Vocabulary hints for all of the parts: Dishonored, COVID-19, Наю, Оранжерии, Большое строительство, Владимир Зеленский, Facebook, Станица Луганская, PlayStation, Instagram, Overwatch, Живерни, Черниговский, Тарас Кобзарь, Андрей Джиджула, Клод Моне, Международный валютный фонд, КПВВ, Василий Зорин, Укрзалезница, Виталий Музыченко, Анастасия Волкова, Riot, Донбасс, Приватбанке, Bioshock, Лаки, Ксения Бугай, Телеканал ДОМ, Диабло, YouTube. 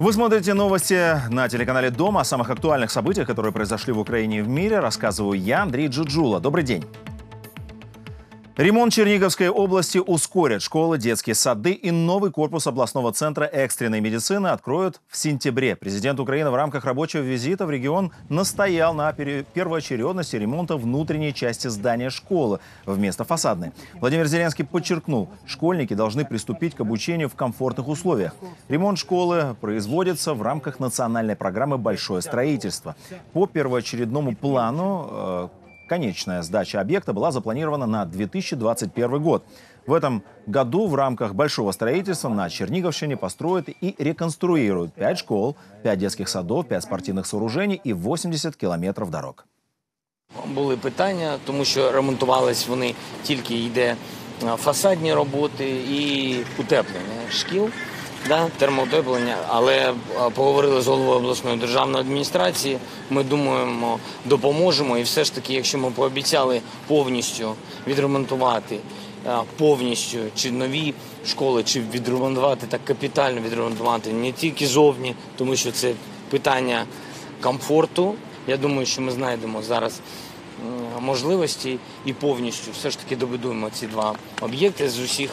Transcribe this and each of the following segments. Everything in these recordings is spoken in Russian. Вы смотрите новости на телеканале «Дом». О самых актуальных событиях, которые произошли в Украине и в мире, рассказываю я, Андрей Джиджула. Добрый день. Ремонт Черниговской области ускорят. Школы, детские сады и новый корпус областного центра экстренной медицины откроют в сентябре. Президент Украины в рамках рабочего визита в регион настоял на первоочередности ремонта внутренней части здания школы вместо фасадной. Владимир Зеленский подчеркнул, школьники должны приступить к обучению в комфортных условиях. Ремонт школы производится в рамках национальной программы «Большое строительство». По первоочередному плану конечная сдача объекта была запланирована на 2021 год. В этом году в рамках большого строительства на Черниговщине построят и реконструируют 5 школ, 5 детских садов, 5 спортивных сооружений и 80 километров дорог. Були питання, тому що ремонтувались вони тільки йде фасадні роботи і утеплення шкіл, да, термоутеплення, але поговорили з головою обласної державної адміністрації, ми думаємо, допоможемо, і все ж таки, якщо ми пообіцяли повністю відремонтувати, повністю чи нові школи, чи відремонтувати, так капітально відремонтувати, не тільки зовні, тому що це питання комфорту, я думаю, що ми знайдемо зараз можливості і повністю все ж таки добудуємо ці два об'єкти з усіх.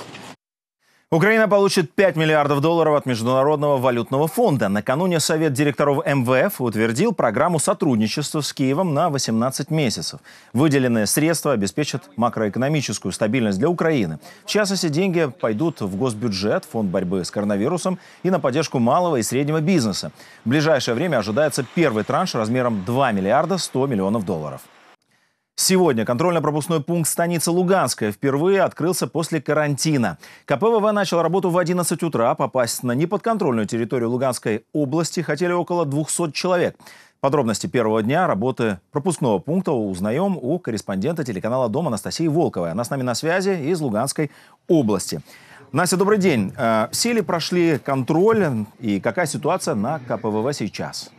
Украина получит $5 миллиардов от Международного валютного фонда. Накануне Совет директоров МВФ утвердил программу сотрудничества с Киевом на 18 месяцев. Выделенные средства обеспечат макроэкономическую стабильность для Украины. В частности, деньги пойдут в госбюджет, фонд борьбы с коронавирусом и на поддержку малого и среднего бизнеса. В ближайшее время ожидается первый транш размером $2 миллиарда 100 миллионов. Сегодня контрольно-пропускной пункт «Станица Луганская» впервые открылся после карантина. КПВВ начал работу в 11 утра. Попасть на неподконтрольную территорию Луганской области хотели около 200 человек. Подробности первого дня работы пропускного пункта узнаем у корреспондента телеканала «Дом» Анастасии Волковой. Она с нами на связи из Луганской области. Настя, добрый день. Все ли прошли контроль и какая ситуация на КПВВ сейчас?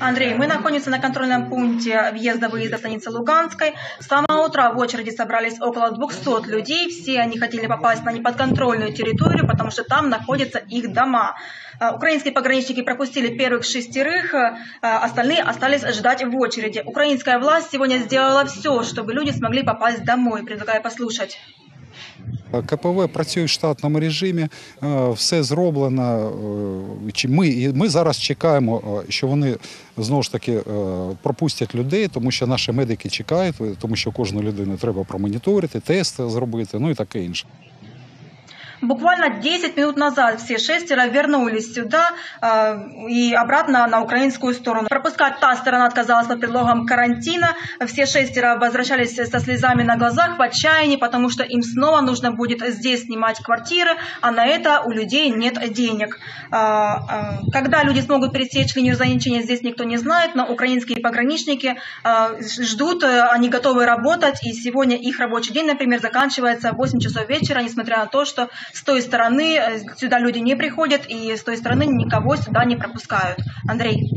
Андрей, мы находимся на контрольном пункте въезда-выезда станицы Луганской. С самого утра в очереди собрались около 200 людей. Все они хотели попасть на неподконтрольную территорию, потому что там находятся их дома. Украинские пограничники пропустили первых 6, остальные остались ждать в очереди. Украинская власть сегодня сделала все, чтобы люди смогли попасть домой. Предлагаю послушать. КПВ працює в штатному режимі, все зроблено. Ми зараз чекаємо, що вони знову ж таки пропустять людей, тому що наші медики чекають, тому що кожну людину треба промоніторити, тести зробити, ну і таке інше. Буквально 10 минут назад все 6 вернулись сюда и обратно на украинскую сторону. Пропускать та сторона отказалась под предлогом карантина. Все 6 возвращались со слезами на глазах в отчаянии, потому что им снова нужно будет здесь снимать квартиры, а на это у людей нет денег. Когда люди смогут пересечь линию разграничения, здесь никто не знает, но украинские пограничники ждут, они готовы работать, и сегодня их рабочий день, например, заканчивается в 8 часов вечера, несмотря на то, что с той стороны сюда люди не приходят, и с той стороны никого сюда не пропускают. Андрей.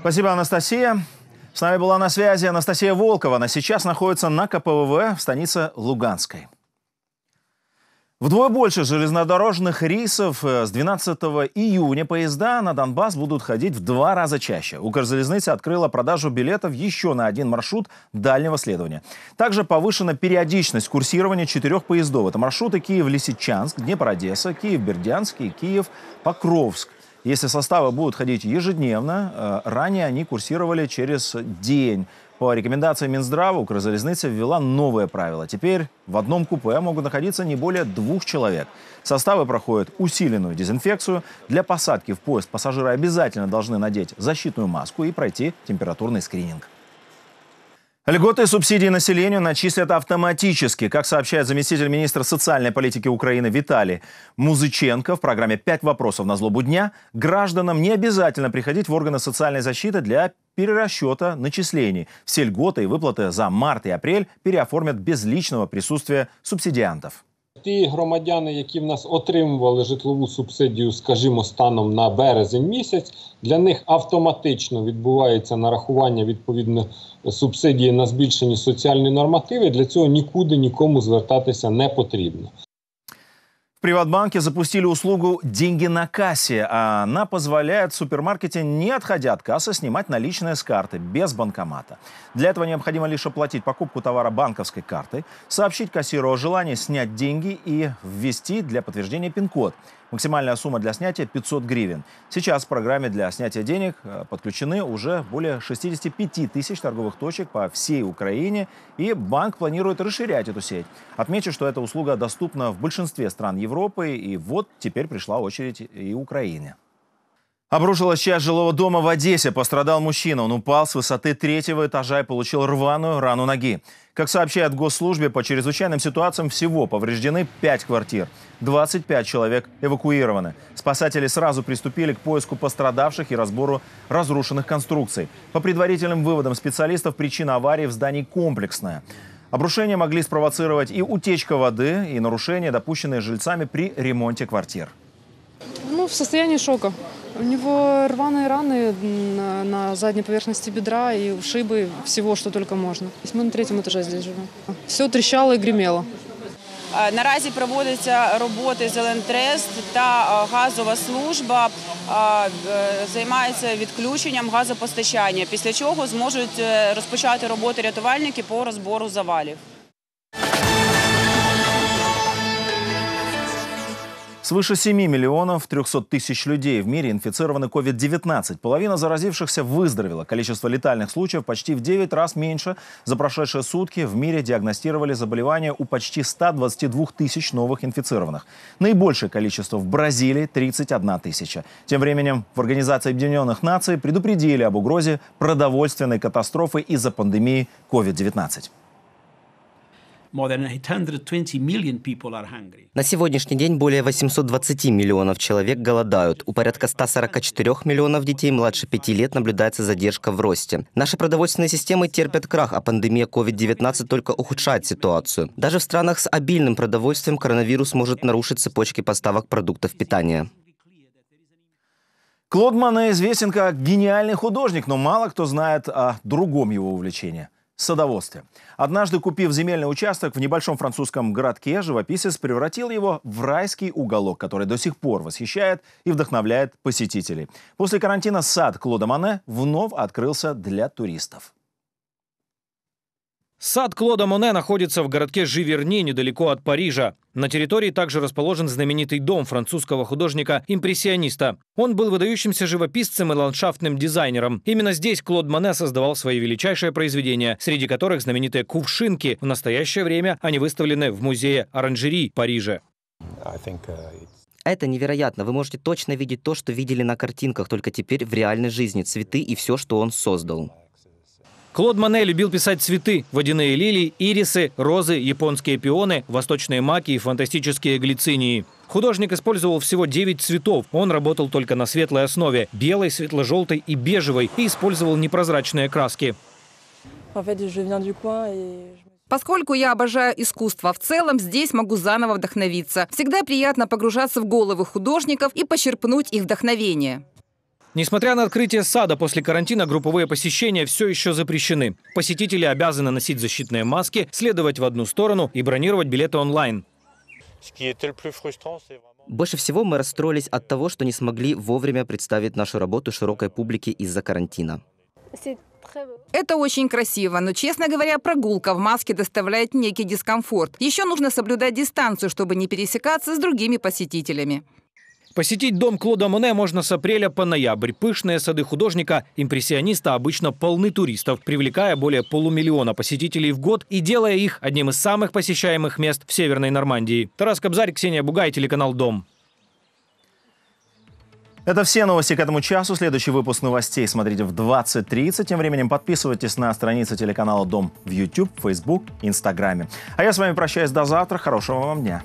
Спасибо, Анастасия. С нами была на связи Анастасия Волкова. Она сейчас находится на КПВВ в станице Луганской. Вдвое больше железнодорожных рейсов с 12 июня поезда на Донбасс будут ходить в 2 раза чаще. Укрзалезница открыла продажу билетов еще на 1 маршрут дальнего следования. Также повышена периодичность курсирования 4 поездов. Это маршруты Киев-Лисичанск, Днепр-Одесса, Киев-Бердянск и Киев-Покровск. Если составы будут ходить ежедневно, ранее они курсировали через день. По рекомендации Минздрава Укрзалезница ввела новое правило. Теперь в одном купе могут находиться не более 2 человек. Составы проходят усиленную дезинфекцию. Для посадки в поезд пассажиры обязательно должны надеть защитную маску и пройти температурный скрининг. Льготы и субсидии населению начислят автоматически. Как сообщает заместитель министра социальной политики Украины Виталий Музыченко в программе «5 вопросов на злобу дня», гражданам не обязательно приходить в органы социальной защиты для перерасчета начислений. Все льготы и выплаты за март и апрель переоформят без личного присутствия субсидиантов. Ті громадяни, які в нас отримували житлову субсидію, скажімо, станом на березень місяць, для них автоматично відбувається нарахування відповідно субсидії на збільшені соціальні нормативи. Для цього нікуди нікому звертатися не потрібно. В Приватбанке запустили услугу «Деньги на кассе». Она позволяет в супермаркете, не отходя от кассы, снимать наличные с карты без банкомата. Для этого необходимо лишь оплатить покупку товара банковской картой, сообщить кассиру о желании снять деньги и ввести для подтверждения пин-код. Максимальная сумма для снятия – 500 гривен. Сейчас в программе для снятия денег подключены уже более 65 тысяч торговых точек по всей Украине, и банк планирует расширять эту сеть. Отмечу, что эта услуга доступна в большинстве стран Европы, и вот теперь пришла очередь и Украине. Обрушилась часть жилого дома в Одессе. Пострадал мужчина. Он упал с высоты 3-го этажа и получил рваную рану ноги. Как сообщает Госслужбе, по чрезвычайным ситуациям всего повреждены 5 квартир. 25 человек эвакуированы. Спасатели сразу приступили к поиску пострадавших и разбору разрушенных конструкций. По предварительным выводам специалистов, причина аварии в здании комплексная. Обрушения могли спровоцировать и утечка воды, и нарушения, допущенные жильцами при ремонте квартир. В состоянии шока. У него рваные раны на задней поверхности бедра и ушибы, всего, что только можно. Мы на 3-м этаже здесь живем. Все трещало и гремело. Наразі проводяться роботи з електрост та газова служба займається відключенням газопостачання, після чого зможуть розпочати роботи рятувальники по розбору завалів. Свыше 7 миллионов 300 тысяч людей в мире инфицированы COVID-19. Половина заразившихся выздоровела. Количество летальных случаев почти в 9 раз меньше. За прошедшие сутки в мире диагностировали заболевания у почти 122 тысяч новых инфицированных. Наибольшее количество в Бразилии – 31 тысяча. Тем временем в Организации Объединенных Наций предупредили об угрозе продовольственной катастрофы из-за пандемии COVID-19. На сегодняшний день более 820 миллионов человек голодают. У порядка 144 миллионов детей младше 5 лет наблюдается задержка в росте. Наши продовольственные системы терпят крах, а пандемия COVID-19 только ухудшает ситуацию. Даже в странах с обильным продовольствием коронавирус может нарушить цепочки поставок продуктов питания. Клод Моне известен как гениальный художник, но мало кто знает о другом его увлечении. Садоводстве. Однажды, купив земельный участок в небольшом французском городке, живописец превратил его в райский уголок, который до сих пор восхищает и вдохновляет посетителей. После карантина сад Клода Моне вновь открылся для туристов. Сад Клода Моне находится в городке Живерни, недалеко от Парижа. На территории также расположен знаменитый дом французского художника-импрессиониста. Он был выдающимся живописцем и ландшафтным дизайнером. Именно здесь Клод Моне создавал свои величайшие произведения, среди которых знаменитые кувшинки. В настоящее время они выставлены в музее Оранжерии в Париже. Это невероятно. Вы можете точно видеть то, что видели на картинках, только теперь в реальной жизни. Цветы и все, что он создал. Клод Моне любил писать цветы – водяные лилии, ирисы, розы, японские пионы, восточные маки и фантастические глицинии. Художник использовал всего 9 цветов. Он работал только на светлой основе – белой, светло-желтой и бежевой, и использовал непрозрачные краски. Поскольку я обожаю искусство в целом, здесь могу заново вдохновиться. Всегда приятно погружаться в головы художников и почерпнуть их вдохновение. Несмотря на открытие сада после карантина, групповые посещения все еще запрещены. Посетители обязаны носить защитные маски, следовать в одну сторону и бронировать билеты онлайн. Больше всего мы расстроились от того, что не смогли вовремя представить нашу работу широкой публике из-за карантина. Это очень красиво, но, честно говоря, прогулка в маске доставляет некий дискомфорт. Еще нужно соблюдать дистанцию, чтобы не пересекаться с другими посетителями. Посетить дом Клода Моне можно с апреля по ноябрь. Пышные сады художника-импрессиониста обычно полны туристов, привлекая более полумиллиона посетителей в год и делая их одним из самых посещаемых мест в Северной Нормандии. Тарас Кобзарь, Ксения Бугай, телеканал «Дом». Это все новости к этому часу. Следующий выпуск новостей смотрите в 20:30. Тем временем подписывайтесь на страницы телеканала «Дом» в YouTube, Facebook, Instagram. А я с вами прощаюсь до завтра. Хорошего вам дня.